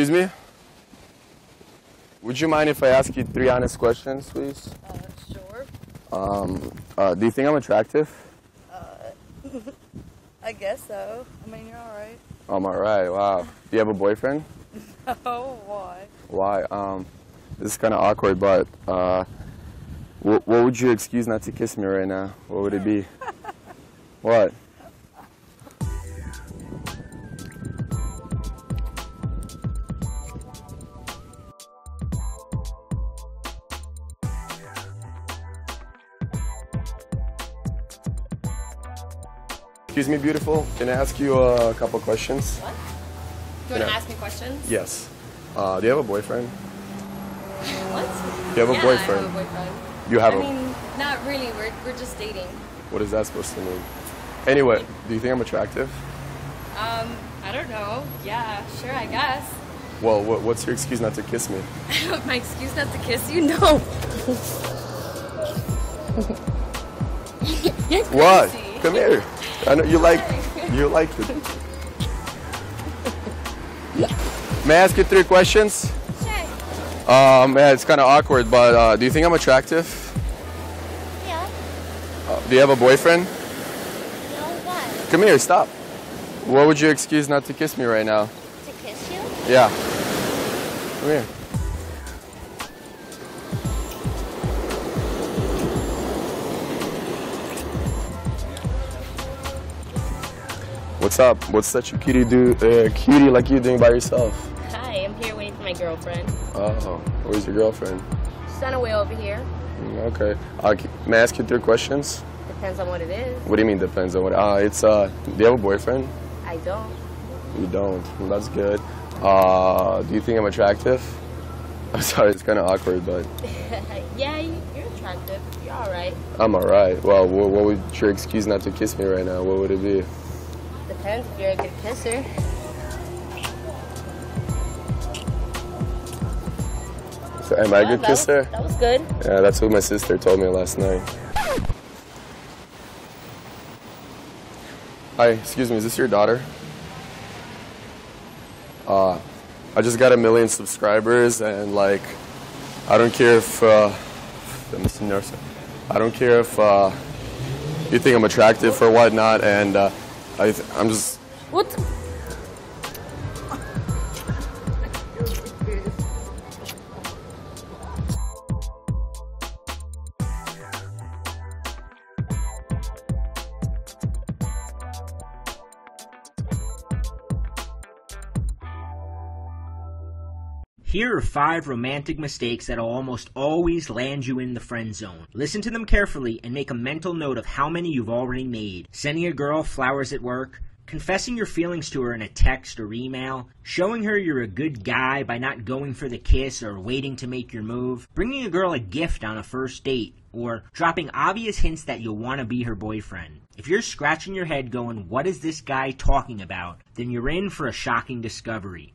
Excuse me? Would you mind if I ask you three honest questions, please? Sure. Do you think I'm attractive? I guess so. I mean, you're all right. I'm all right, wow. Do you have a boyfriend? No, why? Why? This is kind of awkward, but what would you excuse not to kiss me right now? What would it be? What? Excuse me, beautiful. Can I ask you a couple questions? What? You want to ask me questions? Yes. Do you have a boyfriend? What? You have a boyfriend? I have a boyfriend. You have I mean, not really. We're just dating. What is that supposed to mean? Anyway, do you think I'm attractive? I don't know. Yeah, sure, I guess. Well, what's your excuse not to kiss me? My excuse not to kiss you? No. You're crazy. What? Come here. I know you like it. May I ask you three questions? Sure. Yeah, it's kind of awkward, but do you think I'm attractive? Yeah. Do you have a boyfriend? No, what? Come here, stop. What would you excuse not to kiss me right now? To kiss you? Yeah. Come here. What's up? What's such a cutie like you doing by yourself? Hi, I'm here waiting for my girlfriend. Oh, where's your girlfriend? She's on her way over here. Okay. May I ask you three questions? Depends on what it is. What do you mean depends on what? Do you have a boyfriend? I don't. You don't? Well, that's good. Do you think I'm attractive? I'm sorry, it's kind of awkward, but... Yeah, you're attractive. You're all right. I'm all right. Well, what would your excuse not to kiss me right now? What would it be? Depends if you're a good kisser. So am I a good kisser? That was good. Yeah, that's what my sister told me last night. Hi, excuse me, is this your daughter? I just got 1 million subscribers and like, I don't care if, Mr. Nurse, I don't care if you think I'm attractive or whatnot and I'm just... What? Here are 5 romantic mistakes that'll almost always land you in the friend zone. Listen to them carefully and make a mental note of how many you've already made. Sending a girl flowers at work, confessing your feelings to her in a text or email, showing her you're a good guy by not going for the kiss or waiting to make your move, bringing a girl a gift on a first date, or dropping obvious hints that you'll want to be her boyfriend. If you're scratching your head going, "What is this guy talking about?" then you're in for a shocking discovery.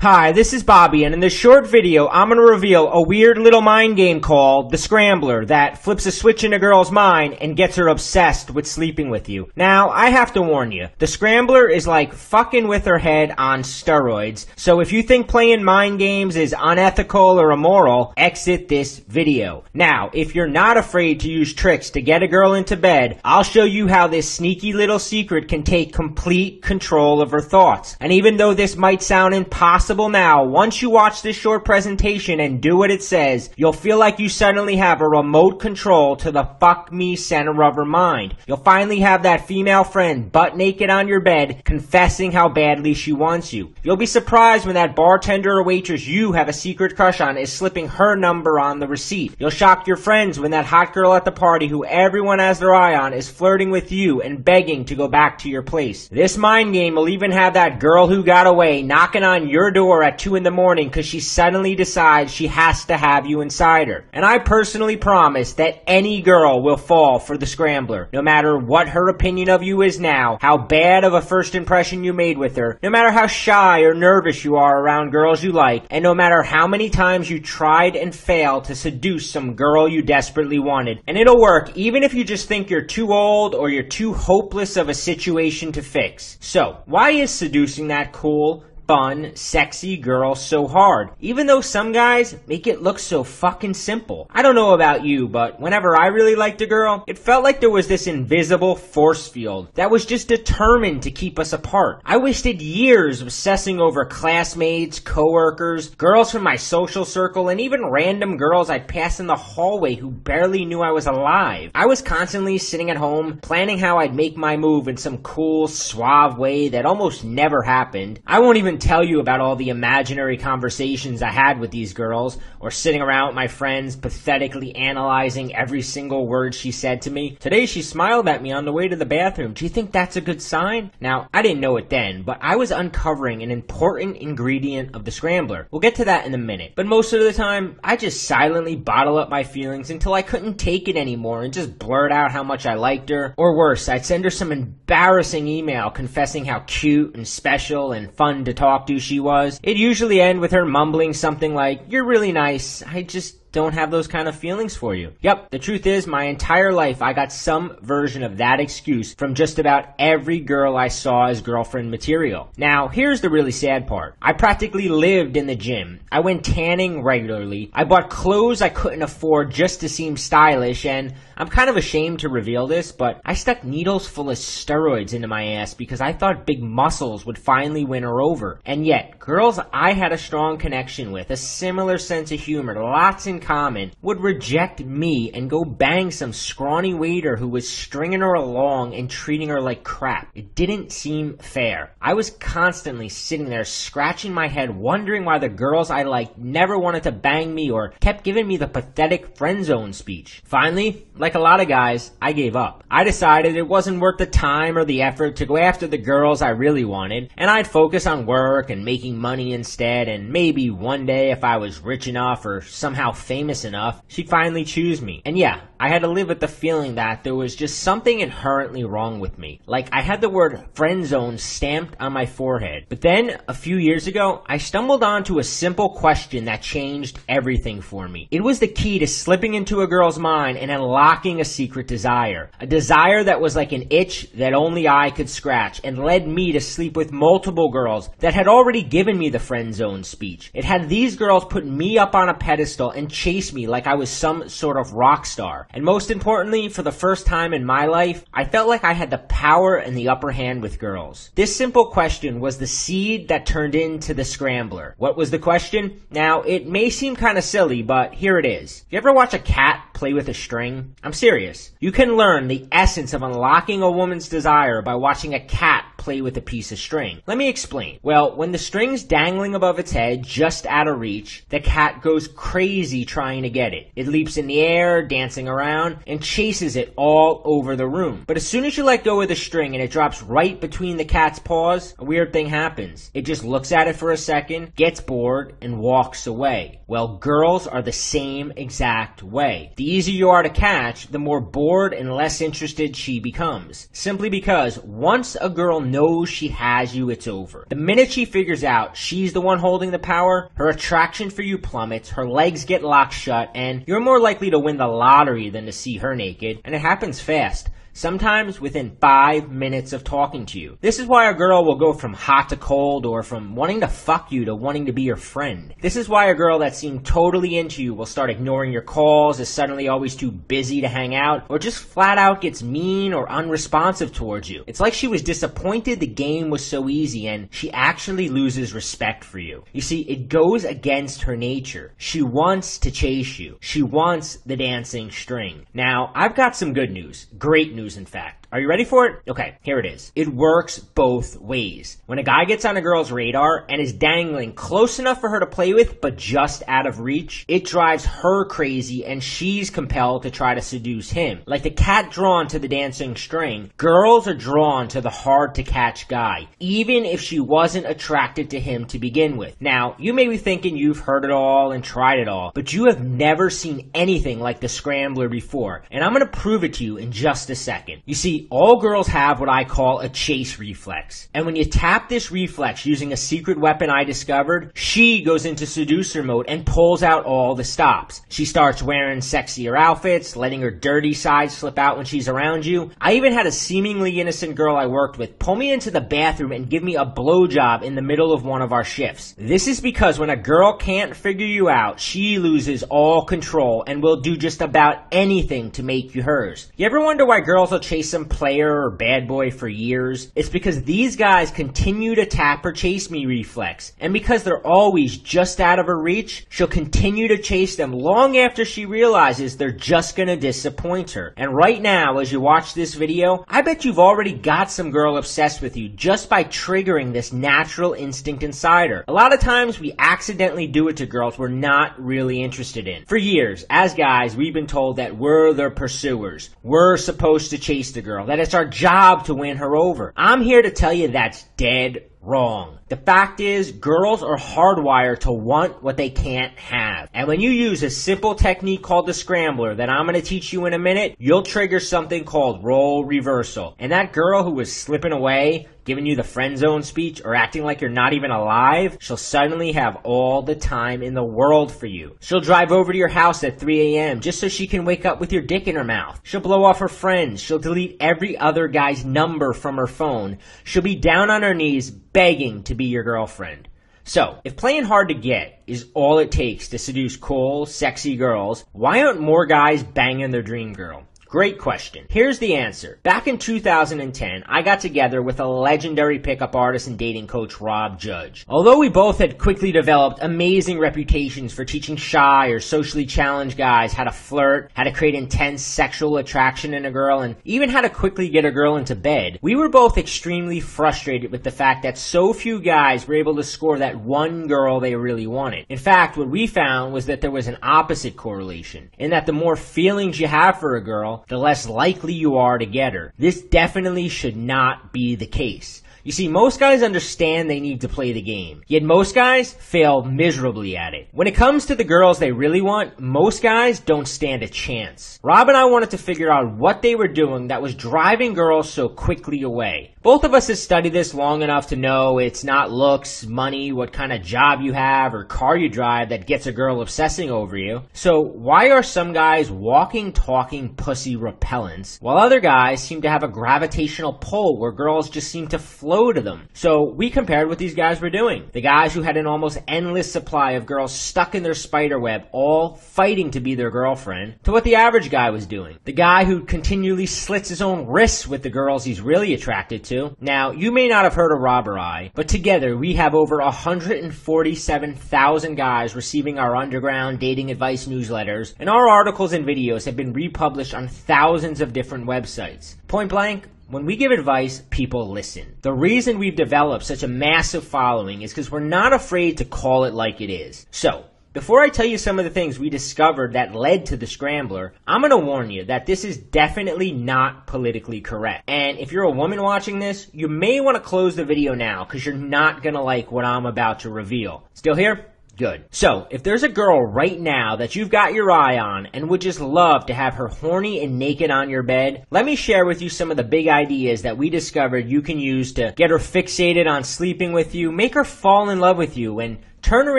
Hi, this is Bobby, and in this short video, I'm going to reveal a weird little mind game called The Scrambler that flips a switch in a girl's mind and gets her obsessed with sleeping with you. Now, I have to warn you, The Scrambler is like fucking with her head on steroids, so if you think playing mind games is unethical or immoral, exit this video. Now, if you're not afraid to use tricks to get a girl into bed, I'll show you how this sneaky little secret can take complete control of her thoughts. And even though this might sound impossible, now, once you watch this short presentation and do what it says, you'll feel like you suddenly have a remote control to the fuck me center of her mind. You'll finally have that female friend butt naked on your bed confessing how badly she wants you. You'll be surprised when that bartender or waitress you have a secret crush on is slipping her number on the receipt. You'll shock your friends when that hot girl at the party who everyone has their eye on is flirting with you and begging to go back to your place. This mind game will even have that girl who got away knocking on your door at 2 in the morning because she suddenly decides she has to have you inside her. And I personally promise that any girl will fall for the Scrambler, no matter what her opinion of you is now, how bad of a first impression you made with her, no matter how shy or nervous you are around girls you like, and no matter how many times you tried and failed to seduce some girl you desperately wanted. And it'll work even if you just think you're too old or you're too hopeless of a situation to fix. So, why is seducing that cool, fun, sexy girl so hard, even though some guys make it look so fucking simple? I don't know about you, but whenever I really liked a girl, it felt like there was this invisible force field that was just determined to keep us apart. I wasted years obsessing over classmates, coworkers, girls from my social circle, and even random girls I'd pass in the hallway who barely knew I was alive. I was constantly sitting at home planning how I'd make my move in some cool, suave way that almost never happened. I won't even tell you about all the imaginary conversations I had with these girls, or sitting around with my friends pathetically analyzing every single word she said to me. Today she smiled at me on the way to the bathroom. Do you think that's a good sign? Now, I didn't know it then, but I was uncovering an important ingredient of the Scrambler. We'll get to that in a minute. But most of the time, I just silently bottle up my feelings until I couldn't take it anymore and just blurt out how much I liked her. Or worse, I'd send her some embarrassing email confessing how cute and special and fun to talk to she was. It usually ended with her mumbling something like, "You're really nice, I just don't have those kind of feelings for you." Yep, the truth is, my entire life I got some version of that excuse from just about every girl I saw as girlfriend material. Now, here's the really sad part. I practically lived in the gym. I went tanning regularly. I bought clothes I couldn't afford just to seem stylish, and I'm kind of ashamed to reveal this, but I stuck needles full of steroids into my ass because I thought big muscles would finally win her over. And yet, girls I had a strong connection with, a similar sense of humor, lots in common, would reject me and go bang some scrawny waiter who was stringing her along and treating her like crap. It didn't seem fair. I was constantly sitting there scratching my head, wondering why the girls I liked never wanted to bang me or kept giving me the pathetic friend zone speech. Finally, like a lot of guys, I gave up. I decided it wasn't worth the time or the effort to go after the girls I really wanted, and I'd focus on work and making money instead, and maybe one day if I was rich enough or somehow famous enough, she'd finally choose me. And yeah, I had to live with the feeling that there was just something inherently wrong with me. Like, I had the word friend zone stamped on my forehead. But then, a few years ago, I stumbled onto a simple question that changed everything for me. It was the key to slipping into a girl's mind and unlocking a secret desire. A desire that was like an itch that only I could scratch, and led me to sleep with multiple girls that had already given me the friend zone speech. It had these girls put me up on a pedestal and chase me like I was some sort of rock star. And most importantly, for the first time in my life, I felt like I had the power and the upper hand with girls. This simple question was the seed that turned into the Scrambler. What was the question? Now, it may seem kind of silly, but here it is. You ever watch a cat play with a string? I'm serious. You can learn the essence of unlocking a woman's desire by watching a cat play with a piece of string. Let me explain. Well, when the string's dangling above its head, just out of reach, the cat goes crazy trying to get it. It leaps in the air, dancing around, and chases it all over the room. But as soon as you let go of the string and it drops right between the cat's paws, a weird thing happens. It just looks at it for a second, gets bored, and walks away. Well, girls are the same exact way. The easier you are to catch, the more bored and less interested she becomes. Simply because once a girl knows she has you, it's over. The minute she figures out she's the one holding the power, her attraction for you plummets, her legs get locked shut, and you're more likely to win the lottery than to see her naked. And it happens fast, sometimes within 5 minutes of talking to you. This is why a girl will go from hot to cold, or from wanting to fuck you to wanting to be your friend. This is why a girl that seemed totally into you will start ignoring your calls, is suddenly always too busy to hang out, or just flat out gets mean or unresponsive towards you. It's like she was disappointed the game was so easy, and she actually loses respect for you. You see, it goes against her nature. She wants to chase you. She wants the dancing string. Now, I've got some good news. Great news news, in fact. Are you ready for it? Okay, here it is. It works both ways. When a guy gets on a girl's radar and is dangling close enough for her to play with, but just out of reach, it drives her crazy and she's compelled to try to seduce him. Like the cat drawn to the dancing string, girls are drawn to the hard-to-catch guy, even if she wasn't attracted to him to begin with. Now, you may be thinking you've heard it all and tried it all, but you have never seen anything like The Scrambler before, and I'm going to prove it to you in just a second. You see, all girls have what I call a chase reflex, and when you tap this reflex using a secret weapon I discovered, she goes into seducer mode and pulls out all the stops. She starts wearing sexier outfits, letting her dirty side slip out when she's around you. I even had a seemingly innocent girl I worked with pull me into the bathroom and give me a blowjob in the middle of one of our shifts. This is because when a girl can't figure you out, she loses all control and will do just about anything to make you hers. You ever wonder why girls will chase some player or bad boy for years? It's because these guys continue to tap her chase me reflex, and because they're always just out of her reach, she'll continue to chase them long after she realizes they're just gonna disappoint her. And right now, as you watch this video, I bet you've already got some girl obsessed with you just by triggering this natural instinct inside her. A lot of times we accidentally do it to girls we're not really interested in. For years, as guys, we've been told that we're their pursuers. We're supposed to chase the girl, that it's our job to win her over. I'm here to tell you that's dead wrong. The fact is, girls are hardwired to want what they can't have. And when you use a simple technique called the scrambler that I'm going to teach you in a minute, you'll trigger something called role reversal. And that girl who was slipping away, giving you the friend zone speech, or acting like you're not even alive, she'll suddenly have all the time in the world for you. She'll drive over to your house at 3 a.m. just so she can wake up with your dick in her mouth. She'll blow off her friends. She'll delete every other guy's number from her phone. She'll be down on her knees begging to be your girlfriend. So, if playing hard to get is all it takes to seduce cool, sexy girls, why aren't more guys banging their dream girl? Great question. Here's the answer. Back in 2010, I got together with a legendary pickup artist and dating coach, Rob Judge. Although we both had quickly developed amazing reputations for teaching shy or socially challenged guys how to flirt, how to create intense sexual attraction in a girl, and even how to quickly get a girl into bed, we were both extremely frustrated with the fact that so few guys were able to score that one girl they really wanted. In fact, what we found was that there was an opposite correlation, in that the more feelings you have for a girl, the less likely you are to get her. This definitely should not be the case. You see, most guys understand they need to play the game, yet most guys fail miserably at it. When it comes to the girls they really want, most guys don't stand a chance. Rob and I wanted to figure out what they were doing that was driving girls so quickly away. Both of us have studied this long enough to know it's not looks, money, what kind of job you have, or car you drive that gets a girl obsessing over you. So why are some guys walking, talking pussy repellents, while other guys seem to have a gravitational pull where girls just seem to float to them? So we compared what these guys were doing. The guys who had an almost endless supply of girls stuck in their spider web, all fighting to be their girlfriend, to what the average guy was doing. The guy who continually slits his own wrists with the girls he's really attracted to. Now, you may not have heard of Rob or I, but together we have over 147,000 guys receiving our underground dating advice newsletters, and our articles and videos have been republished on thousands of different websites. Point blank, when we give advice, people listen. The reason we've developed such a massive following is because we're not afraid to call it like it is. So, before I tell you some of the things we discovered that led to the Scrambler, I'm going to warn you that this is definitely not politically correct. And if you're a woman watching this, you may want to close the video now because you're not going to like what I'm about to reveal. Still here? Good. So, if there's a girl right now that you've got your eye on and would just love to have her horny and naked on your bed, let me share with you some of the big ideas that we discovered you can use to get her fixated on sleeping with you, make her fall in love with you, and turn her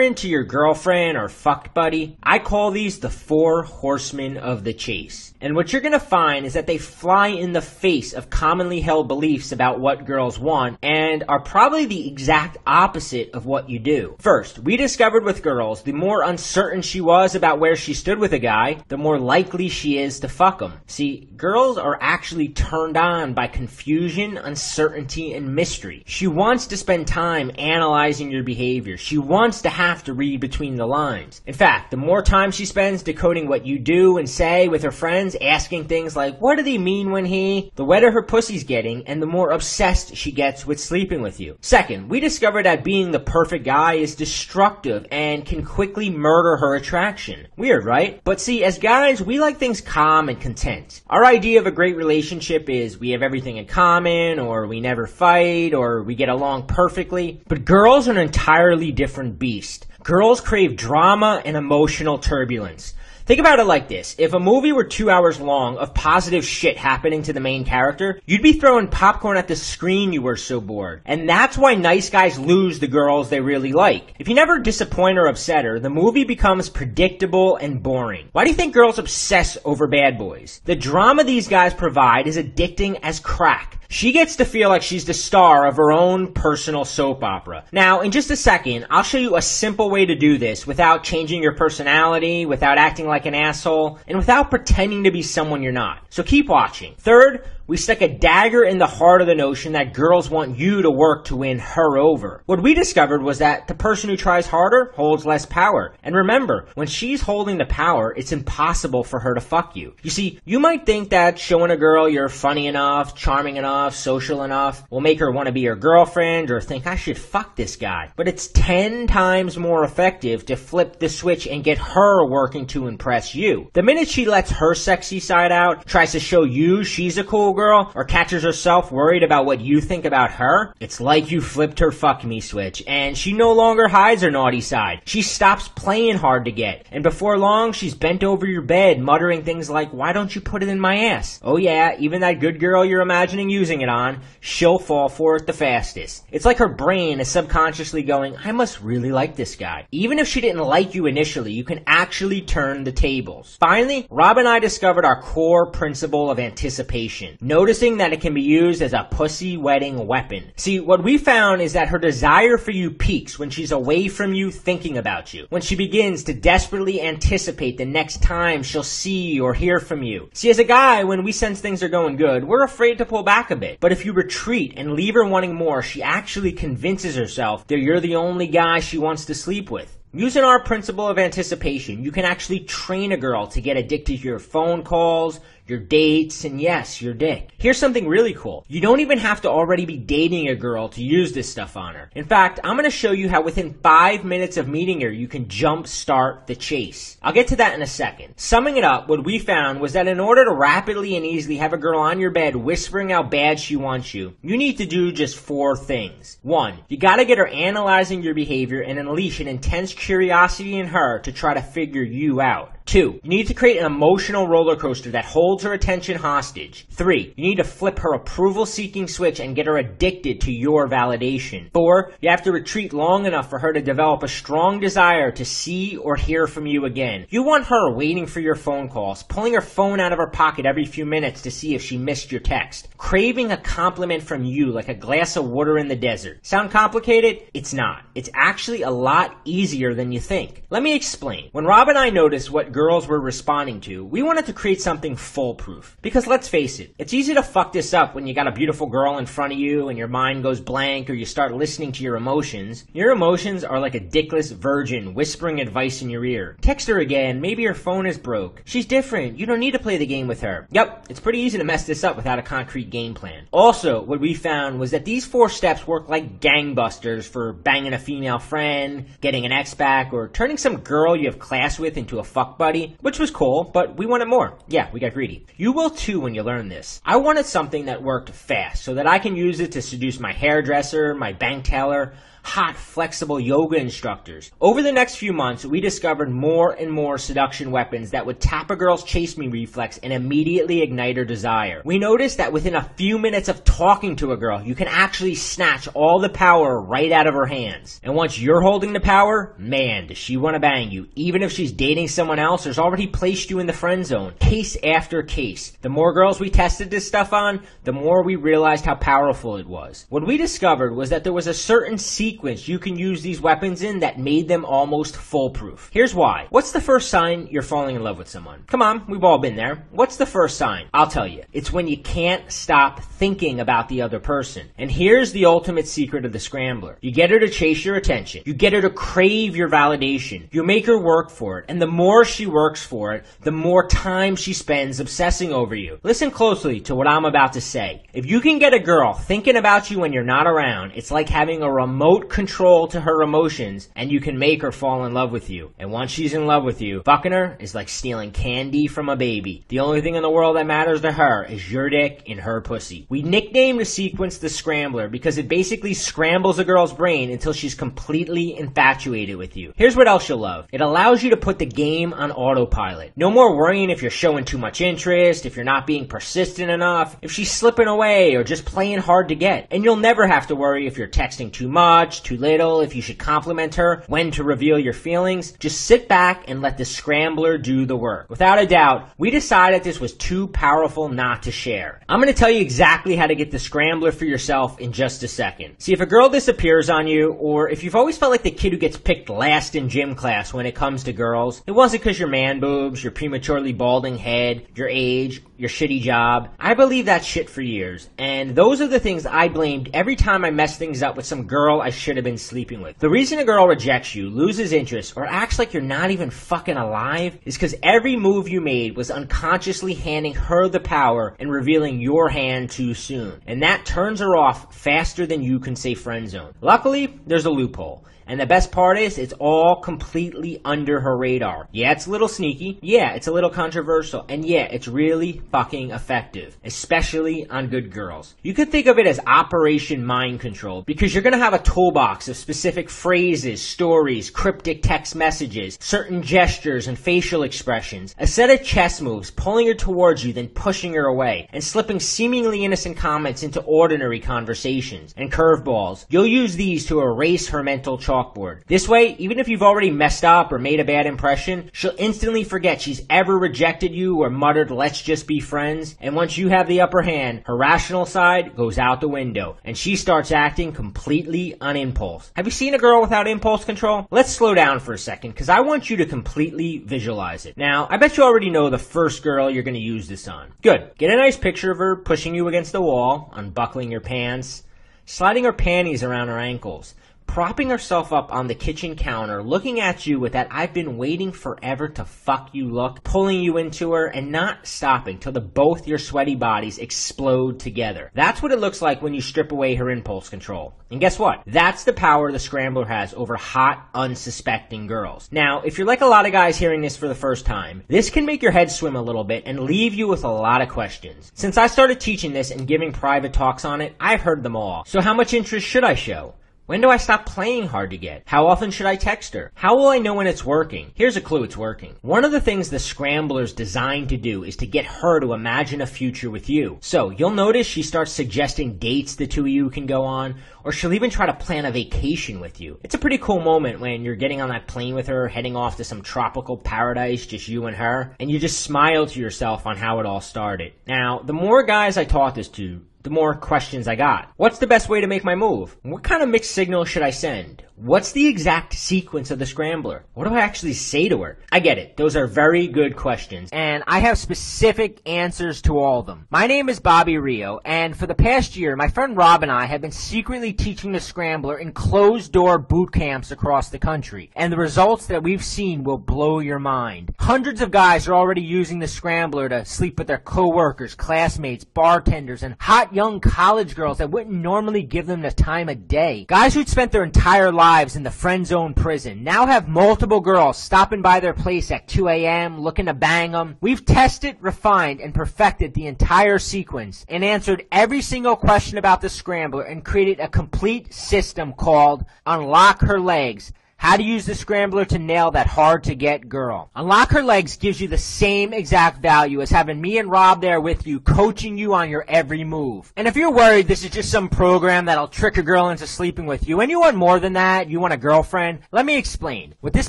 into your girlfriend or fuck buddy. I call these the 4 horsemen of the chase. And what you're going to find is that they fly in the face of commonly held beliefs about what girls want and are probably the exact opposite of what you do. First, we discovered with girls, the more uncertain she was about where she stood with a guy, the more likely she is to fuck him. See, girls are actually turned on by confusion, uncertainty, and mystery. She wants to spend time analyzing your behavior. She wants wants to have to read between the lines. In fact, the more time she spends decoding what you do and say with her friends, asking things like, what do they mean when he, the wetter her pussy's getting and the more obsessed she gets with sleeping with you. Second, we discover that being the perfect guy is destructive and can quickly murder her attraction. Weird, right? But see, as guys, we like things calm and content. Our idea of a great relationship is we have everything in common, or we never fight, or we get along perfectly. But girls are an entirely different beast. Girls crave drama and emotional turbulence. Think about it like this. If a movie were 2 hours long of positive shit happening to the main character, you'd be throwing popcorn at the screen, you were so bored. And that's why nice guys lose the girls they really like. If you never disappoint or upset her, the movie becomes predictable and boring. Why do you think girls obsess over bad boys? The drama these guys provide is addicting as crack. She gets to feel like she's the star of her own personal soap opera. Now, in just a second, I'll show you a simple way to do this without changing your personality, without acting like an asshole, and without pretending to be someone you're not. So keep watching. Third, we stick a dagger in the heart of the notion that girls want you to work to win her over. What we discovered was that the person who tries harder holds less power. And remember, when she's holding the power, it's impossible for her to fuck you. You see, you might think that showing a girl you're funny enough, charming enough, social enough will make her want to be your girlfriend or think, I should fuck this guy. But it's 10 times more effective to flip the switch and get her working to impress you. The minute she lets her sexy side out, tries to show you she's a cool girl, or catches herself worried about what you think about her, it's like you flipped her fuck me switch, and she no longer hides her naughty side. She stops playing hard to get, and before long, she's bent over your bed, muttering things like, why don't you put it in my ass? Oh yeah, even that good girl you're imagining using it on, she'll fall for it the fastest. It's like her brain is subconsciously going, I must really like this guy. Even if she didn't like you initially, you can actually turn the tables. Finally, Rob and I discovered our core principle of anticipation, noticing that it can be used as a pussy-wetting weapon. See, what we found is that her desire for you peaks when she's away from you thinking about you, when she begins to desperately anticipate the next time she'll see or hear from you. See, as a guy, when we sense things are going good, we're afraid to pull back a bit. But if you retreat and leave her wanting more, she actually convinces herself that you're the only guy she wants to sleep with. Using our principle of anticipation, you can actually train a girl to get addicted to your phone calls, your dates, and yes, your dick. Here's something really cool. You don't even have to already be dating a girl to use this stuff on her. In fact, I'm going to show you how within 5 minutes of meeting her, you can jumpstart the chase. I'll get to that in a second. Summing it up, what we found was that in order to rapidly and easily have a girl on your bed whispering how bad she wants you, you need to do just 4 things. 1, you got to get her analyzing your behavior and unleash an intense curiosity in her to try to figure you out. 2, you need to create an emotional roller coaster that holds her attention hostage. 3, you need to flip her approval-seeking switch and get her addicted to your validation. 4, you have to retreat long enough for her to develop a strong desire to see or hear from you again. You want her waiting for your phone calls, pulling her phone out of her pocket every few minutes to see if she missed your text, craving a compliment from you like a glass of water in the desert. Sound complicated? It's not. It's actually a lot easier than you think. Let me explain. When Rob and I noticed what girls were responding to, we wanted to create something foolproof. Because let's face it, it's easy to fuck this up when you got a beautiful girl in front of you and your mind goes blank or you start listening to your emotions. Your emotions are like a dickless virgin whispering advice in your ear. Text her again, maybe her phone is broke. She's different, you don't need to play the game with her. Yep, it's pretty easy to mess this up without a concrete game plan. Also, what we found was that these 4 steps work like gangbusters for banging a female friend, getting an ex back, or turning some girl you have class with into a fuck buddy. Which was cool, but we wanted more. Yeah, we got greedy. You will too when you learn this. I wanted something that worked fast so that I can use it to seduce my hairdresser, my bank teller, hot, flexible yoga instructors. Over the next few months, we discovered more and more seduction weapons that would tap a girl's chase me reflex and immediately ignite her desire. We noticed that within a few minutes of talking to a girl, you can actually snatch all the power right out of her hands. And once you're holding the power, man, does she want to bang you. Even if she's dating someone else or has already placed you in the friend zone, case after case. The more girls we tested this stuff on, the more we realized how powerful it was. What we discovered was that there was a certain secret sequence you can use these weapons in that made them almost foolproof. Here's why. What's the first sign you're falling in love with someone? Come on, we've all been there. What's the first sign? I'll tell you. It's when you can't stop thinking about the other person. And here's the ultimate secret of the Scrambler. You get her to chase your attention. You get her to crave your validation. You make her work for it. And the more she works for it, the more time she spends obsessing over you. Listen closely to what I'm about to say. If you can get a girl thinking about you when you're not around, it's like having a remote control to her emotions, and you can make her fall in love with you. And once she's in love with you, fucking her is like stealing candy from a baby. The only thing in the world that matters to her is your dick in her pussy. We nicknamed the sequence the Scrambler because it basically scrambles a girl's brain until she's completely infatuated with you. Here's what else you'll love. It allows you to put the game on autopilot. No more worrying if you're showing too much interest, if you're not being persistent enough, if she's slipping away or just playing hard to get. And you'll never have to worry if you're texting too much, too little, if you should compliment her, when to reveal your feelings. Just sit back and let the Scrambler do the work. Without a doubt, we decided this was too powerful not to share. I'm going to tell you exactly how to get the Scrambler for yourself in just a second. See, if a girl disappears on you, or if you've always felt like the kid who gets picked last in gym class when it comes to girls, it wasn't because your man boobs, your prematurely balding head, your age, your shitty job. I believed that shit for years, and those are the things I blamed every time I messed things up with some girl I should have been sleeping with. The reason a girl rejects you, loses interest, or acts like you're not even fucking alive is because every move you made was unconsciously handing her the power and revealing your hand too soon. And that turns her off faster than you can say friend zone. Luckily, there's a loophole. And the best part is, it's all completely under her radar. Yeah, it's a little sneaky. Yeah, it's a little controversial. And yeah, it's really fucking effective, especially on good girls. You could think of it as Operation Mind Control because you're gonna have a toolbox of specific phrases, stories, cryptic text messages, certain gestures and facial expressions, a set of chess moves pulling her towards you then pushing her away, and slipping seemingly innocent comments into ordinary conversations, and curveballs. You'll use these to erase her mental charge. This way, even if you've already messed up or made a bad impression, she'll instantly forget she's ever rejected you or muttered, "Let's just be friends." And once you have the upper hand, her rational side goes out the window, and she starts acting completely on impulse. Have you seen a girl without impulse control? Let's slow down for a second, because I want you to completely visualize it. Now, I bet you already know the first girl you're going to use this on. Good. Get a nice picture of her pushing you against the wall, unbuckling your pants, sliding her panties around her ankles, propping herself up on the kitchen counter, looking at you with that "I've been waiting forever to fuck you" look, pulling you into her and not stopping till both your sweaty bodies explode together. That's what it looks like when you strip away her impulse control. And guess what? That's the power the Scrambler has over hot, unsuspecting girls. Now, if you're like a lot of guys hearing this for the first time, this can make your head swim a little bit and leave you with a lot of questions. Since I started teaching this and giving private talks on it, I've heard them all. So how much interest should I show? When do I stop playing hard to get? How often should I text her? How will I know when it's working? Here's a clue: it's working. One of the things the Scrambler's designed to do is to get her to imagine a future with you. So you'll notice she starts suggesting dates the two of you can go on, or she'll even try to plan a vacation with you. It's a pretty cool moment when you're getting on that plane with her, heading off to some tropical paradise, just you and her, and you just smile to yourself on how it all started. Now, the more guys I taught this to, the more questions I got. What's the best way to make my move? What kind of mixed signal should I send? What's the exact sequence of the Scrambler? What do I actually say to her? I get it. Those are very good questions, and I have specific answers to all of them. My name is Bobby Rio, and for the past year, my friend Rob and I have been secretly teaching the Scrambler in closed-door boot camps across the country, and the results that we've seen will blow your mind. Hundreds of guys are already using the Scrambler to sleep with their coworkers, classmates, bartenders, and hot young college girls that wouldn't normally give them the time of day. Guys who'd spent their entire lives in the friend zone prison now have multiple girls stopping by their place at 2 a.m. looking to bang them. We've tested, refined, and perfected the entire sequence and answered every single question about the Scrambler and created a complete system called Unlock Her Legs How to use the scrambler to nail that hard-to-get girl. Unlock Her Legs gives you the same exact value as having me and Rob there with you, coaching you on your every move. And if you're worried this is just some program that'll trick a girl into sleeping with you, and you want more than that, you want a girlfriend, let me explain. What this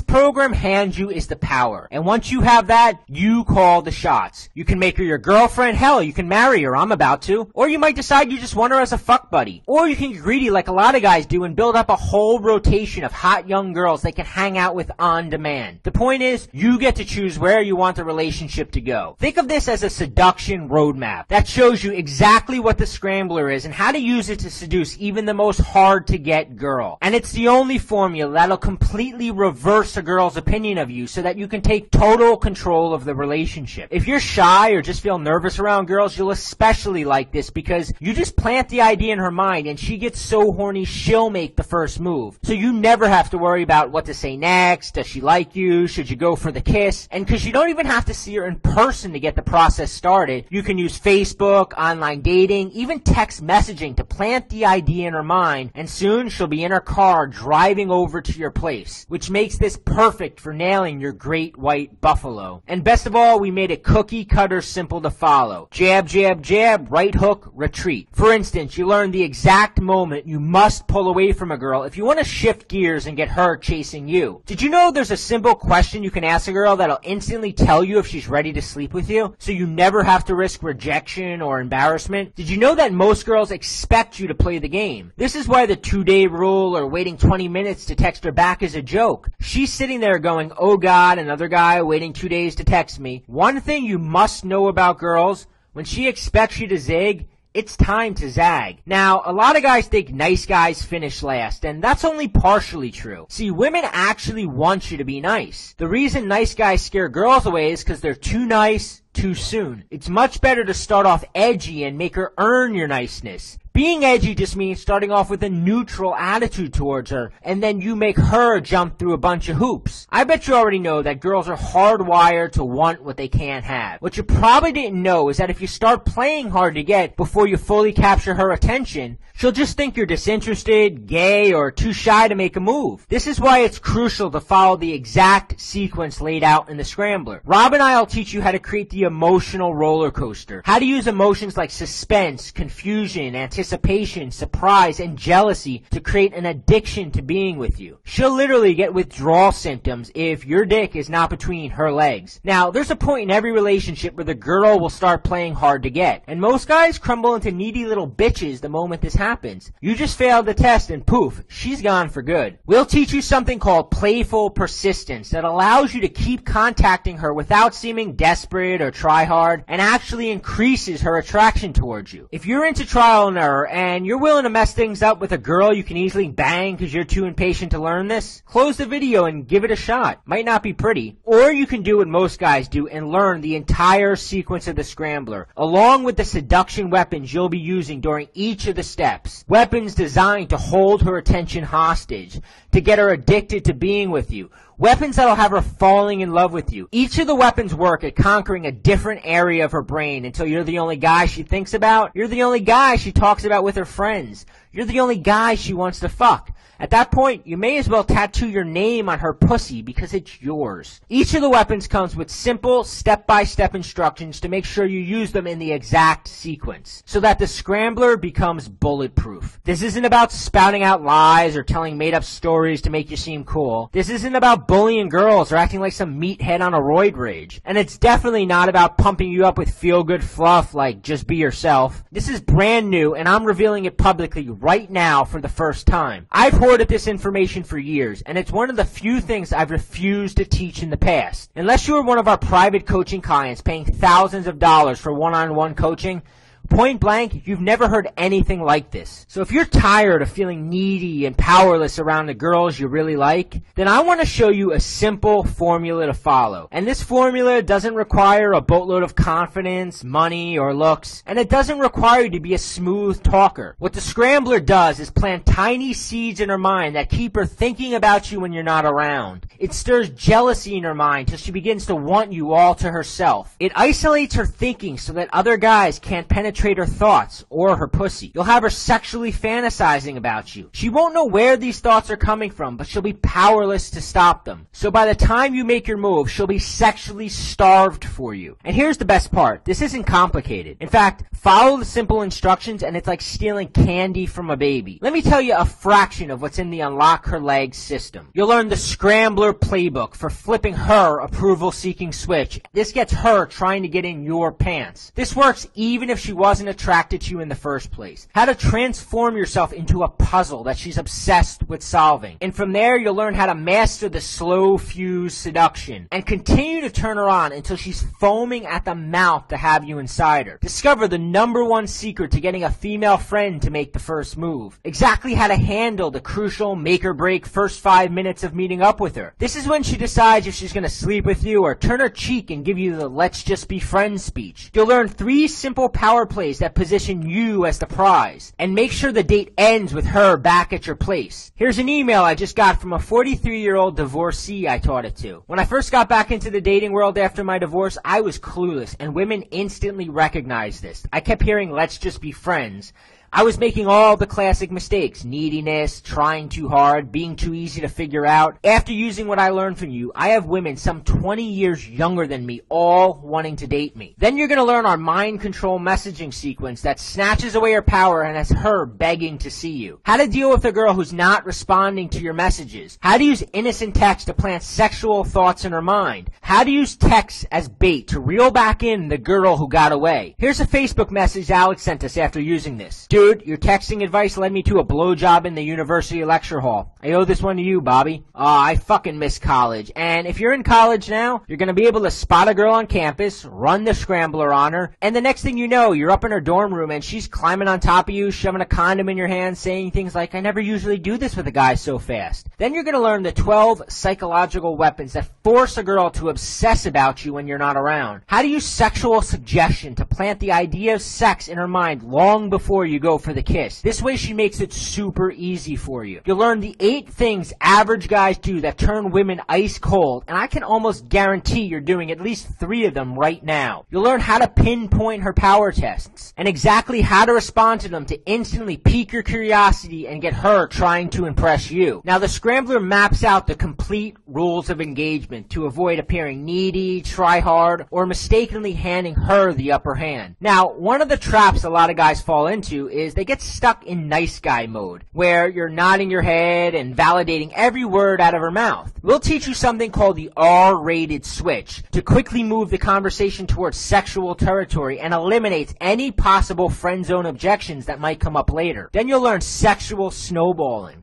program hands you is the power. And once you have that, you call the shots. You can make her your girlfriend, hell, you can marry her, I'm about to. Or you might decide you just want her as a fuck buddy. Or you can get greedy like a lot of guys do and build up a whole rotation of hot young girls they can hang out with on demand. The point is, you get to choose where you want the relationship to go. Think of this as a seduction roadmap that shows you exactly what the scrambler is and how to use it to seduce even the most hard-to-get girl. And it's the only formula that'll completely reverse a girl's opinion of you so that you can take total control of the relationship. If you're shy or just feel nervous around girls, you'll especially like this because you just plant the idea in her mind and she gets so horny she'll make the first move. So you never have to worry about what to say next, does she like you, should you go for the kiss, and because you don't even have to see her in person to get the process started, you can use Facebook, online dating, even text messaging to plant the idea in her mind, and soon she'll be in her car driving over to your place, which makes this perfect for nailing your great white buffalo. And best of all, we made it cookie cutter simple to follow. Jab, jab, jab, right hook, retreat. For instance, you learn the exact moment you must pull away from a girl if you want to shift gears and get her chasing you. Did you know there's a simple question you can ask a girl that'll instantly tell you if she's ready to sleep with you, so you never have to risk rejection or embarrassment? Did you know that most girls expect you to play the game? This is why the two-day rule or waiting 20 minutes to text her back is a joke. She's sitting there going, oh God, another guy waiting 2 days to text me. One thing you must know about girls, when she expects you to zig, it's time to zag. Now, a lot of guys think nice guys finish last, and that's only partially true. See, women actually want you to be nice. The reason nice guys scare girls away is because they're too nice too soon. It's much better to start off edgy and make her earn your niceness. Being edgy just means starting off with a neutral attitude towards her, and then you make her jump through a bunch of hoops. I bet you already know that girls are hardwired to want what they can't have. What you probably didn't know is that if you start playing hard to get before you fully capture her attention, she'll just think you're disinterested, gay, or too shy to make a move. This is why it's crucial to follow the exact sequence laid out in The Scrambler. Rob and I'll teach you how to create the emotional roller coaster, how to use emotions like suspense, confusion, anticipation, surprise, and jealousy to create an addiction to being with you. She'll literally get withdrawal symptoms if your dick is not between her legs. Now, there's a point in every relationship where the girl will start playing hard to get, and most guys crumble into needy little bitches the moment this happens. You just failed the test and poof, she's gone for good. We'll teach you something called playful persistence that allows you to keep contacting her without seeming desperate or try hard, and actually increases her attraction towards you. If you're into trial and error, and you're willing to mess things up with a girl you can easily bang because you're too impatient to learn this, close the video and give it a shot. Might not be pretty. Or you can do what most guys do and learn the entire sequence of the scrambler, along with the seduction weapons you'll be using during each of the steps. Weapons designed to hold her attention hostage, to get her addicted to being with you. Weapons that'll have her falling in love with you. Each of the weapons work at conquering a different area of her brain until you're the only guy she thinks about, you're the only guy she talks about with her friends, you're the only guy she wants to fuck. At that point, you may as well tattoo your name on her pussy because it's yours. Each of the weapons comes with simple, step-by-step instructions to make sure you use them in the exact sequence, so that the scrambler becomes bulletproof. This isn't about spouting out lies or telling made-up stories to make you seem cool. This isn't about bullying girls or acting like some meathead on a roid rage. And it's definitely not about pumping you up with feel-good fluff like just be yourself. This is brand new, and I'm revealing it publicly right now for the first time. I've hoarded this information for years, and it's one of the few things I've refused to teach in the past. Unless you are one of our private coaching clients paying thousands of dollars for one-on-one coaching, point blank, you've never heard anything like this. So if you're tired of feeling needy and powerless around the girls you really like, then I want to show you a simple formula to follow. And this formula doesn't require a boatload of confidence, money, or looks, and it doesn't require you to be a smooth talker. What the scrambler does is plant tiny seeds in her mind that keep her thinking about you when you're not around. It stirs jealousy in her mind till she begins to want you all to herself. It isolates her thinking so that other guys can't penetrate penetrate her thoughts or her pussy. You'll have her sexually fantasizing about you. She won't know where these thoughts are coming from, but she'll be powerless to stop them. So by the time you make your move, she'll be sexually starved for you. And here's the best part. This isn't complicated. In fact, follow the simple instructions and it's like stealing candy from a baby. Let me tell you a fraction of what's in the Unlock Her Legs system. You'll learn the Scrambler playbook for flipping her approval-seeking switch. This gets her trying to get in your pants. This works even if she wasn't attracted to you in the first place. How to transform yourself into a puzzle that she's obsessed with solving. And from there, you'll learn how to master the slow fuse seduction and continue to turn her on until she's foaming at the mouth to have you inside her. Discover the #1 secret to getting a female friend to make the first move. Exactly how to handle the crucial make-or-break first 5 minutes of meeting up with her. This is when she decides if she's going to sleep with you or turn her cheek and give you the let's just be friends speech. You'll learn 3 simple power plays that position you as the prize, and make sure the date ends with her back at your place. Here's an email I just got from a 43-year-old divorcee I taught it to. When I first got back into the dating world after my divorce, I was clueless, and women instantly recognized this. I kept hearing let's just be friends. I was making all the classic mistakes, neediness, trying too hard, being too easy to figure out. After using what I learned from you, I have women some 20 years younger than me all wanting to date me. Then you're going to learn our mind control messaging sequence that snatches away her power and has her begging to see you. How to deal with a girl who's not responding to your messages. How to use innocent text to plant sexual thoughts in her mind. How to use text as bait to reel back in the girl who got away. Here's a Facebook message Alex sent us after using this. Dude, your texting advice led me to a blowjob in the university lecture hall. I owe this one to you, Bobby. I fucking miss college. And if you're in college now, you're gonna be able to spot a girl on campus, run the Scrambler on her, and the next thing you know, you're up in her dorm room and she's climbing on top of you, shoving a condom in your hand, saying things like, I never usually do this with a guy so fast. Then you're gonna learn the 12 psychological weapons that force a girl to obsess about you when you're not around. How to use sexual suggestion to plant the idea of sex in her mind long before you go for the kiss. This way she makes it super easy for you. You'll learn the 8 things average guys do that turn women ice cold, and I can almost guarantee you're doing at least 3 of them right now. You'll learn how to pinpoint her power tests, and exactly how to respond to them to instantly pique your curiosity and get her trying to impress you. Now the Scrambler maps out the complete rules of engagement to avoid appearing needy, try hard, or mistakenly handing her the upper hand. Now, one of the traps a lot of guys fall into is they get stuck in nice guy mode, where you're nodding your head and validating every word out of her mouth. We'll teach you something called the R-rated switch to quickly move the conversation towards sexual territory and eliminates any possible friend zone objections that might come up later. Then you'll learn sexual snowballing.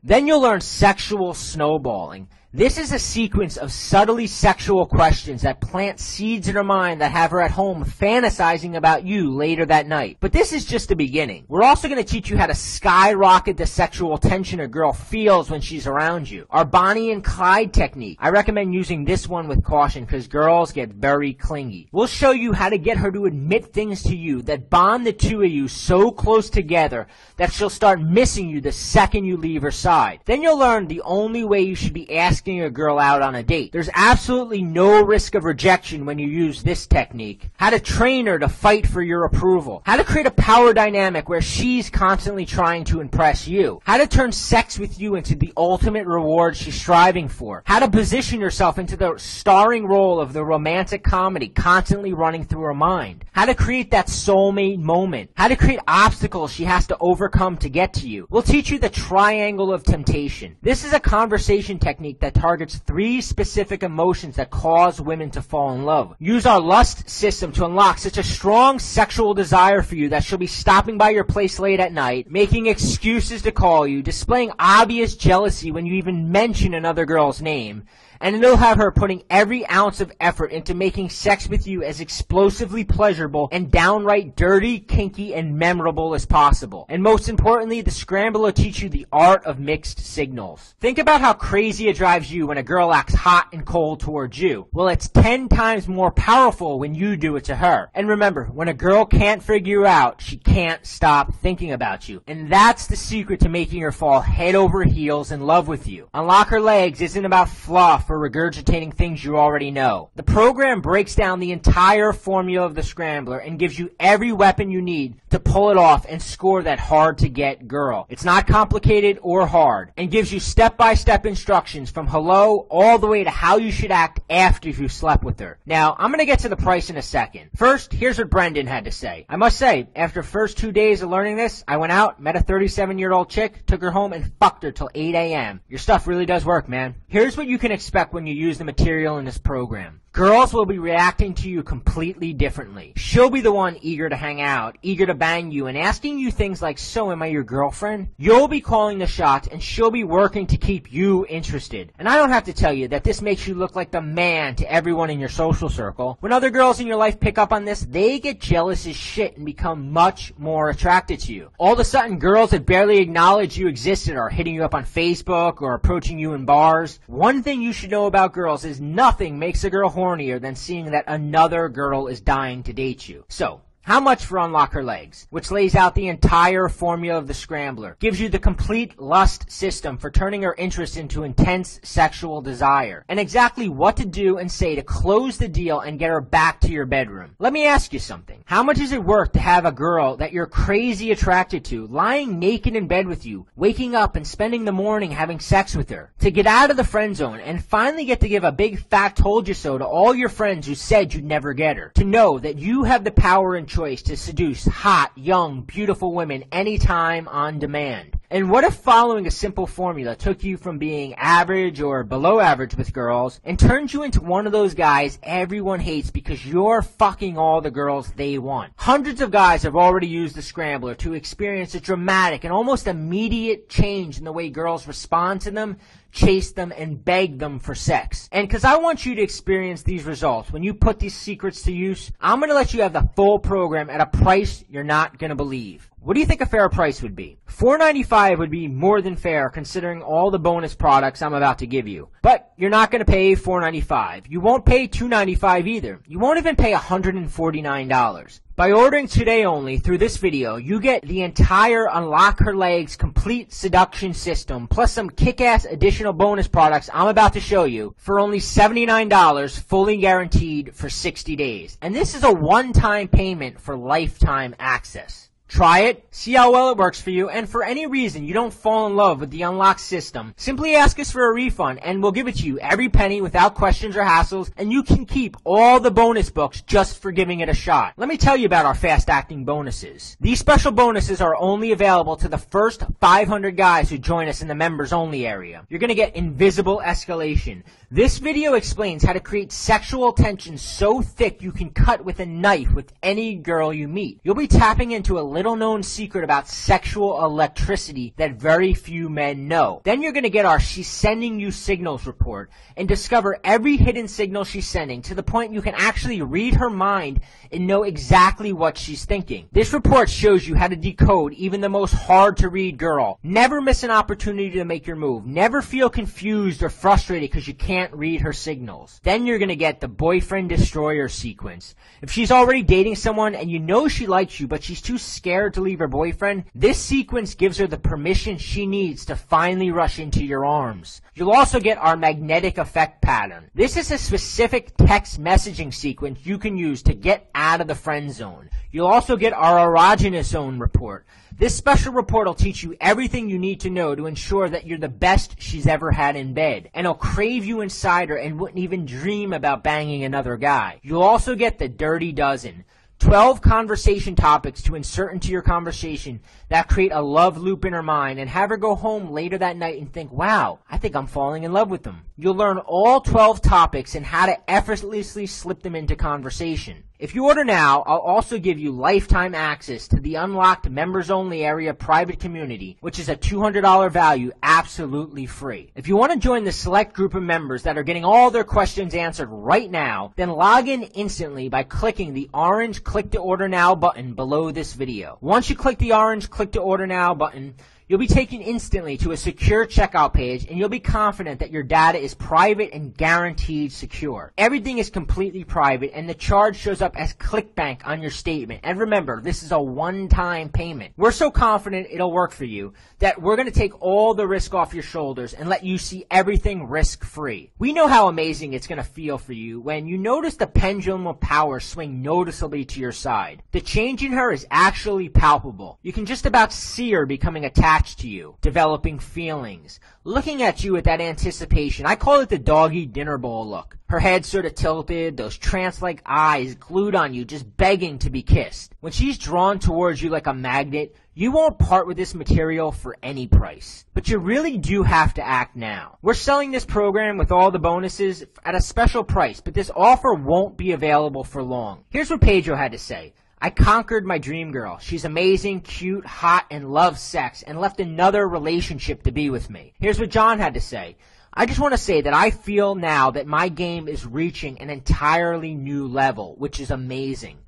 This is a sequence of subtly sexual questions that plant seeds in her mind that have her at home fantasizing about you later that night. But this is just the beginning. We're also going to teach you how to skyrocket the sexual tension a girl feels when she's around you. Our Bonnie and Clyde technique. I recommend using this one with caution because girls get very clingy. We'll show you how to get her to admit things to you that bond the two of you so close together that she'll start missing you the second you leave her side. Then you'll learn the only way you should be asking a girl out on a date. There's absolutely no risk of rejection when you use this technique. How to train her to fight for your approval. How to create a power dynamic where she's constantly trying to impress you. How to turn sex with you into the ultimate reward she's striving for. How to position yourself into the starring role of the romantic comedy constantly running through her mind. How to create that soulmate moment. How to create obstacles she has to overcome to get to you. We'll teach you the triangle of temptation. This is a conversation technique that targets 3 specific emotions that cause women to fall in love. Use our lust system to unlock such a strong sexual desire for you that she'll be stopping by your place late at night, making excuses to call you, displaying obvious jealousy when you even mention another girl's name, and it'll have her putting every ounce of effort into making sex with you as explosively pleasurable and downright dirty, kinky, and memorable as possible. And most importantly, the Scrambler will teach you the art of mixed signals. Think about how crazy it drives you when a girl acts hot and cold towards you. Well, it's 10 times more powerful when you do it to her. And remember, when a girl can't figure you out, she can't stop thinking about you. And that's the secret to making her fall head over heels in love with you. Unlock Her Legs isn't about fluff for regurgitating things you already know. The program breaks down the entire formula of the Scrambler and gives you every weapon you need to pull it off and score that hard-to-get girl. It's not complicated or hard, and gives you step-by-step instructions from hello all the way to how you should act after you slept with her. Now, I'm going to get to the price in a second. First, here's what Brendan had to say. I must say, after the first 2 days of learning this, I went out, met a 37-year-old chick, took her home, and fucked her till 8 a.m. Your stuff really does work, man. Here's what you can expect when you use the material in this program. Girls will be reacting to you completely differently. She'll be the one eager to hang out, eager to bang you, and asking you things like, so am I your girlfriend? You'll be calling the shots, and she'll be working to keep you interested. And I don't have to tell you that this makes you look like the man to everyone in your social circle. When other girls in your life pick up on this, they get jealous as shit and become much more attracted to you. All of a sudden, girls that barely acknowledge you existed are hitting you up on Facebook or approaching you in bars. One thing you should know about girls is nothing makes a girl horny than seeing that another girl is dying to date you. So, how much for Unlock Her Legs, which lays out the entire formula of the Scrambler, gives you the complete lust system for turning her interest into intense sexual desire, and exactly what to do and say to close the deal and get her back to your bedroom. Let me ask you something. How much is it worth to have a girl that you're crazy attracted to, lying naked in bed with you, waking up and spending the morning having sex with her, to get out of the friend zone and finally get to give a big fat told you so to all your friends who said you'd never get her, to know that you have the power and choice to seduce hot, young, beautiful women anytime on demand? And what if following a simple formula took you from being average or below average with girls and turned you into one of those guys everyone hates because you're fucking all the girls they want? Hundreds of guys have already used the Scrambler to experience a dramatic and almost immediate change in the way girls respond to them, chase them, and beg them for sex. And because I want you to experience these results when you put these secrets to use, I'm going to let you have the full program at a price you're not going to believe. What do you think a fair price would be? $4.95 would be more than fair considering all the bonus products I'm about to give you. But you're not going to pay $4.95. You won't pay $2.95 either. You won't even pay $149. By ordering today only through this video, you get the entire Unlock Her Legs complete seduction system plus some kick-ass additional bonus products I'm about to show you for only $79 fully guaranteed for 60 days. And this is a one-time payment for lifetime access. Try it, see how well it works for you, and for any reason you don't fall in love with the Unlock system, simply ask us for a refund and we'll give it to you every penny without questions or hassles, and you can keep all the bonus books just for giving it a shot. Let me tell you about our fast-acting bonuses. These special bonuses are only available to the first 500 guys who join us in the members-only area. You're going to get invisible escalation. This video explains how to create sexual tension so thick you can cut with a knife with any girl you meet. You'll be tapping into a little-known secret about sexual electricity that very few men know. Then you're going to get our She's Sending You Signals report and discover every hidden signal she's sending to the point you can actually read her mind and know exactly what she's thinking. This report shows you how to decode even the most hard-to-read girl. Never miss an opportunity to make your move. Never feel confused or frustrated because you can't read her signals. Then you're going to get the Boyfriend Destroyer sequence. If she's already dating someone and you know she likes you but she's too scared to leave her boyfriend, this sequence gives her the permission she needs to finally rush into your arms. You'll also get our magnetic effect pattern. This is a specific text messaging sequence you can use to get out of the friend zone. You'll also get our erogenous zone report. This special report will teach you everything you need to know to ensure that you're the best she's ever had in bed, and it'll crave you inside her and wouldn't even dream about banging another guy. You'll also get the Dirty Dozen. 12 conversation topics to insert into your conversation that create a love loop in her mind and have her go home later that night and think, wow, I think I'm falling in love with them. You'll learn all 12 topics and how to effortlessly slip them into conversation. If you order now, I'll also give you lifetime access to the Unlocked members-only area private community, which is a $200 value absolutely free. If you want to join the select group of members that are getting all their questions answered right now, then log in instantly by clicking the orange Click to Order Now button below this video. Once you click the orange Click to Order Now button, You'll be taken instantly to a secure checkout page, and you'll be confident that your data is private and guaranteed secure. Everything is completely private, and the charge shows up as ClickBank on your statement. And remember, this is a one-time payment. We're so confident it'll work for you that we're going to take all the risk off your shoulders and let you see everything risk-free. We know how amazing it's going to feel for you when you notice the pendulum of power swing noticeably to your side. The change in her is actually palpable. You can just about see her becoming attached to you, developing feelings, looking at you with that anticipation. I call it the doggy dinner bowl look. Her head sort of tilted, those trance-like eyes glued on you, just begging to be kissed. When she's drawn towards you like a magnet, you won't part with this material for any price. But you really do have to act now. We're selling this program with all the bonuses at a special price, but this offer won't be available for long. Here's what Pedro had to say. I conquered my dream girl. She's amazing, cute, hot, and loves sex, and left another relationship to be with me. Here's what John had to say. I just want to say that I feel now that my game is reaching an entirely new level, which is amazing.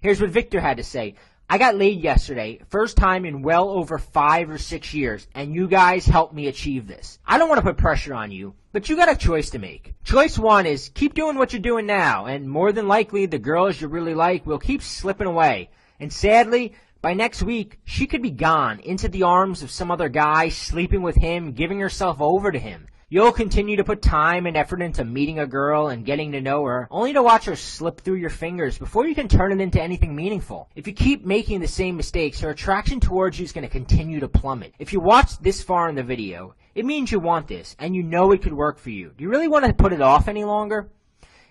Here's what Victor had to say. I got laid yesterday, first time in well over 5 or 6 years, and you guys helped me achieve this. I don't want to put pressure on you, but you got a choice to make. Choice one is keep doing what you're doing now, and more than likely the girls you really like will keep slipping away. And sadly, by next week, she could be gone into the arms of some other guy, sleeping with him, giving herself over to him. You'll continue to put time and effort into meeting a girl and getting to know her, only to watch her slip through your fingers before you can turn it into anything meaningful. If you keep making the same mistakes, her attraction towards you is going to continue to plummet. If you watched this far in the video, it means you want this, and you know it could work for you. Do you really want to put it off any longer?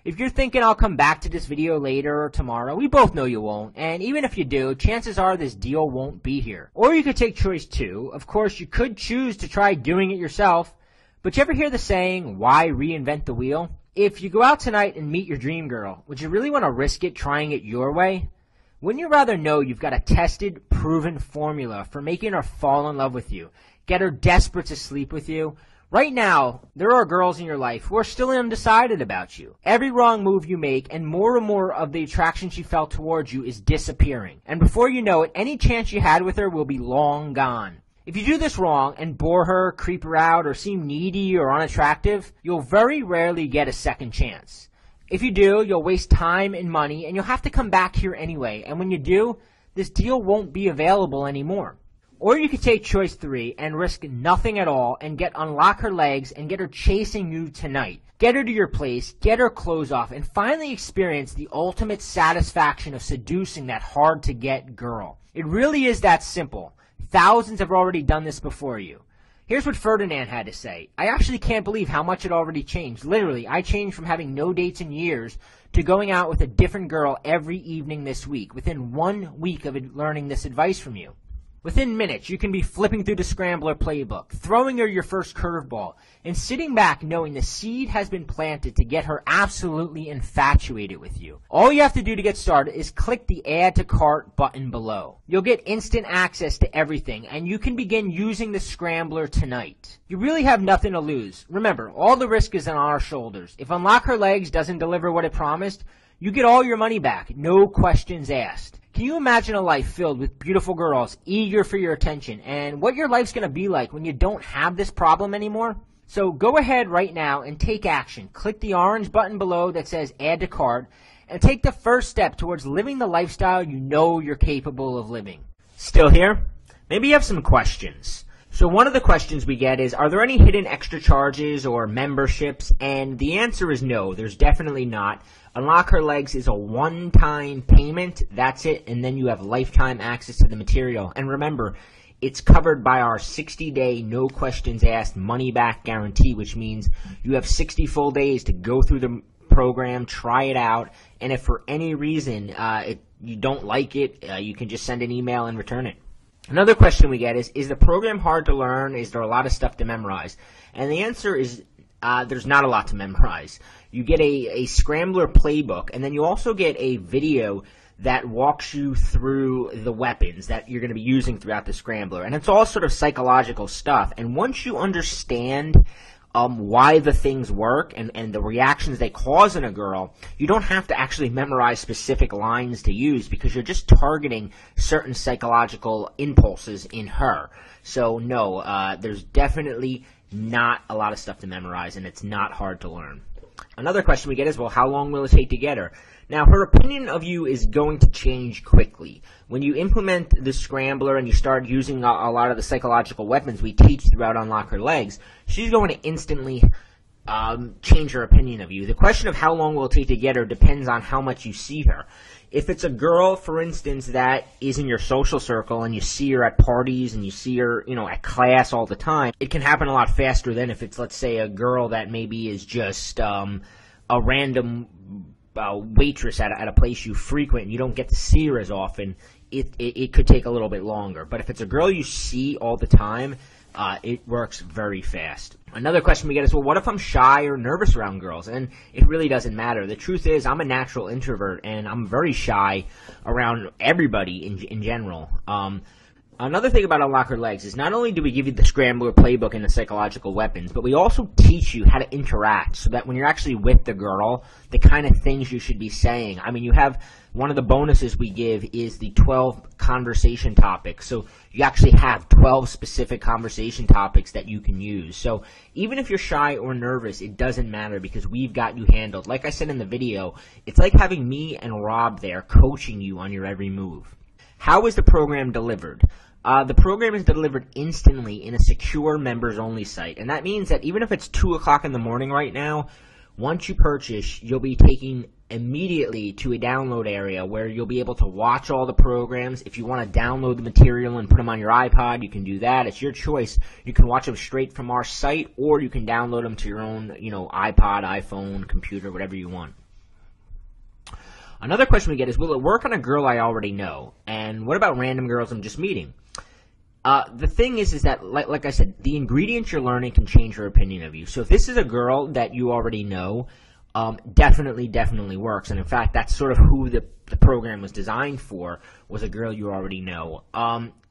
If you're thinking I'll come back to this video later or tomorrow, we both know you won't, and even if you do, chances are this deal won't be here. Or you could take choice two. Of course, you could choose to try doing it yourself. But you ever hear the saying, why reinvent the wheel? If you go out tonight and meet your dream girl, would you really want to risk it trying it your way? Wouldn't you rather know you've got a tested, proven formula for making her fall in love with you, get her desperate to sleep with you? Right now, there are girls in your life who are still undecided about you. Every wrong move you make and more of the attraction she felt towards you is disappearing. And before you know it, any chance you had with her will be long gone. If you do this wrong and bore her, creep her out, or seem needy or unattractive, you'll very rarely get a second chance. If you do, you'll waste time and money, and you'll have to come back here anyway, and when you do, this deal won't be available anymore. Or you could take choice three and risk nothing at all and get Unlock Her Legs and get her chasing you tonight. Get her to your place, get her clothes off, and finally experience the ultimate satisfaction of seducing that hard-to-get girl. It really is that simple. Thousands have already done this before you. Here's what Ferdinand had to say. I actually can't believe how much it already changed. Literally, I changed from having no dates in years to going out with a different girl every evening this week, within 1 week of learning this advice from you. Within minutes, you can be flipping through the Scrambler playbook, throwing her your first curveball, and sitting back knowing the seed has been planted to get her absolutely infatuated with you. All you have to do to get started is click the Add to Cart button below. You'll get instant access to everything, and you can begin using the Scrambler tonight. You really have nothing to lose. Remember, all the risk is on our shoulders. If Unlock Her Legs doesn't deliver what it promised, you get all your money back, no questions asked. Can you imagine a life filled with beautiful girls eager for your attention and what your life's going to be like when you don't have this problem anymore? So go ahead right now and take action. Click the orange button below that says Add to Cart and take the first step towards living the lifestyle you know you're capable of living. Still here? Maybe you have some questions. So one of the questions we get is, are there any hidden extra charges or memberships? And the answer is no, there's definitely not. Unlock Her Legs is a one-time payment, that's it, and then you have lifetime access to the material. And remember, it's covered by our 60-day, no questions asked, money-back guarantee, which means you have 60 full days to go through the program, try it out, and if for any reason you don't like it, you can just send an email and return it. Another question we get is the program hard to learn? Is there a lot of stuff to memorize? And the answer is there's not a lot to memorize. You get a Scrambler playbook, and then you also get a video that walks you through the weapons that you're going to be using throughout the Scrambler. And it's all sort of psychological stuff. And once you understand why the things work and the reactions they cause in a girl, you don't have to actually memorize specific lines to use because you're just targeting certain psychological impulses in her. So no, there's definitely not a lot of stuff to memorize, and it's not hard to learn. Another question we get is, well, how long will it take to get her? Now, her opinion of you is going to change quickly. When you implement the Scrambler and you start using a lot of the psychological weapons we teach throughout Unlock Her Legs, she's going to instantly change her opinion of you. The question of how long will it take to get her depends on how much you see her. If it's a girl, for instance, that is in your social circle and you see her at parties and you see her, you know, at class all the time, it can happen a lot faster than if it's, let's say, a girl that maybe is just a random waitress at a place you frequent and you don't get to see her as often. It could take a little bit longer. But if it's a girl you see all the time, it works very fast. Another question we get is, well, what if I'm shy or nervous around girls? And it really doesn't matter. The truth is, I'm a natural introvert, and I'm very shy around everybody in general. Another thing about Unlock Her Legs is not only do we give you the Scrambler playbook and the psychological weapons, but we also teach you how to interact so that when you're actually with the girl, the kind of things you should be saying. I mean, you have one of the bonuses we give is the 12 conversation topics. So you actually have 12 specific conversation topics that you can use. So even if you're shy or nervous, it doesn't matter because we've got you handled. Like I said in the video, it's like having me and Rob there coaching you on your every move. How is the program delivered? The program is delivered instantly in a secure members-only site, and that means that even if it's 2 o'clock in the morning right now, once you purchase, you'll be taken immediately to a download area where you'll be able to watch all the programs. If you want to download the material and put them on your iPod, you can do that. It's your choice. You can watch them straight from our site, or you can download them to your own, you know, iPod, iPhone, computer, whatever you want. Another question we get is, will it work on a girl I already know? And what about random girls I'm just meeting? The thing is that, like I said, the ingredients you're learning can change her opinion of you. So if this is a girl that you already know, definitely works. And in fact, that's sort of who the program was designed for, was a girl you already know.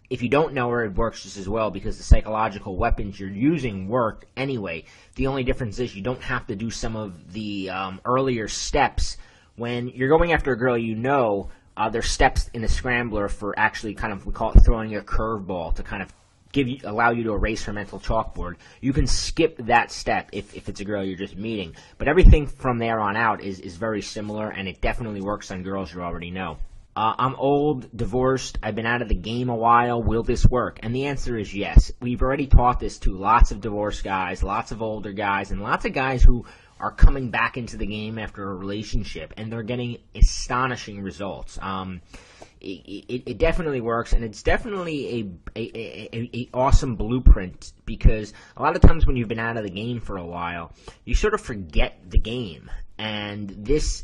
If you don't know her, it works just as well because the psychological weapons you're using work anyway. The only difference is you don't have to do some of the earlier steps. When you're going after a girl you know, there's steps in the Scrambler for actually kind of, we call it throwing a curveball to kind of allow you to erase her mental chalkboard. You can skip that step if it's a girl you're just meeting. But everything from there on out is very similar, and it definitely works on girls you already know. I'm old, divorced, I've been out of the game a while, will this work? And the answer is yes. We've already taught this to lots of divorced guys, lots of older guys, and lots of guys who are coming back into the game after a relationship, and they're getting astonishing results. It definitely works, and it's definitely a awesome blueprint because a lot of times when you've been out of the game for a while, you sort of forget the game, and this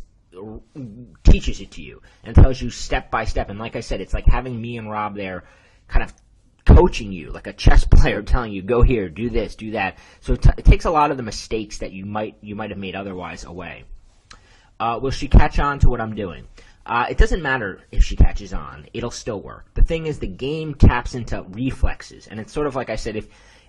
teaches it to you and tells you step by step. And like I said, it's like having me and Rob there kind of coaching you, like a chess player telling you, go here, do this, do that. So it takes a lot of the mistakes that you might have made otherwise away. Will she catch on to what I'm doing? It doesn't matter if she catches on. It'll still work. The thing is, the game taps into reflexes, and it's sort of like I said,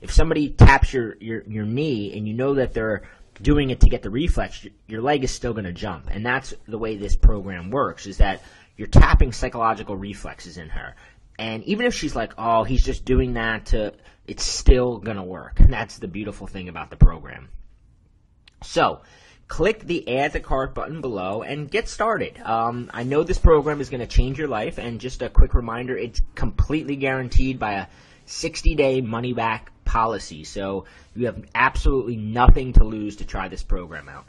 if somebody taps your knee and you know that they're doing it to get the reflex, your leg is still going to jump. And that's the way this program works, is that you're tapping psychological reflexes in her. And even if she's like, oh, he's just doing that to, it's still going to work. And that's the beautiful thing about the program. So click the Add to Cart button below and get started. I know this program is going to change your life. And just a quick reminder, it's completely guaranteed by a 60-day money-back policy. So you have absolutely nothing to lose to try this program out.